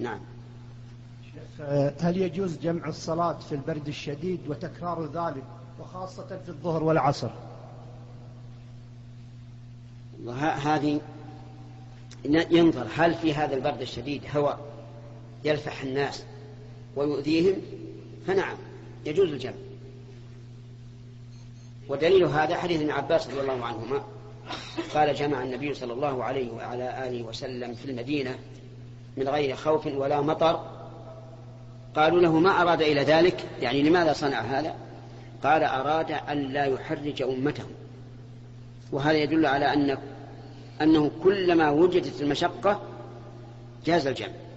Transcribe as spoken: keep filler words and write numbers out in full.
نعم. هل يجوز جمع الصلاة في البرد الشديد وتكرار ذلك وخاصة في الظهر والعصر؟ هذه ينظر هل في هذا البرد الشديد هواء يلفح الناس ويؤذيهم، فنعم يجوز الجمع. ودليل هذا حديث ابن عباس رضي الله عنهما قال: جمع النبي صلى الله عليه وعلى آله وسلم في المدينة من غير خوف ولا مطر. قالوا له: ما أراد إلى ذلك؟ يعني لماذا صنع هذا؟ قال: أراد أن لا يحرج أمته. وهذا يدل على أنه, أنه كلما وجدت المشقة جاز الجمع.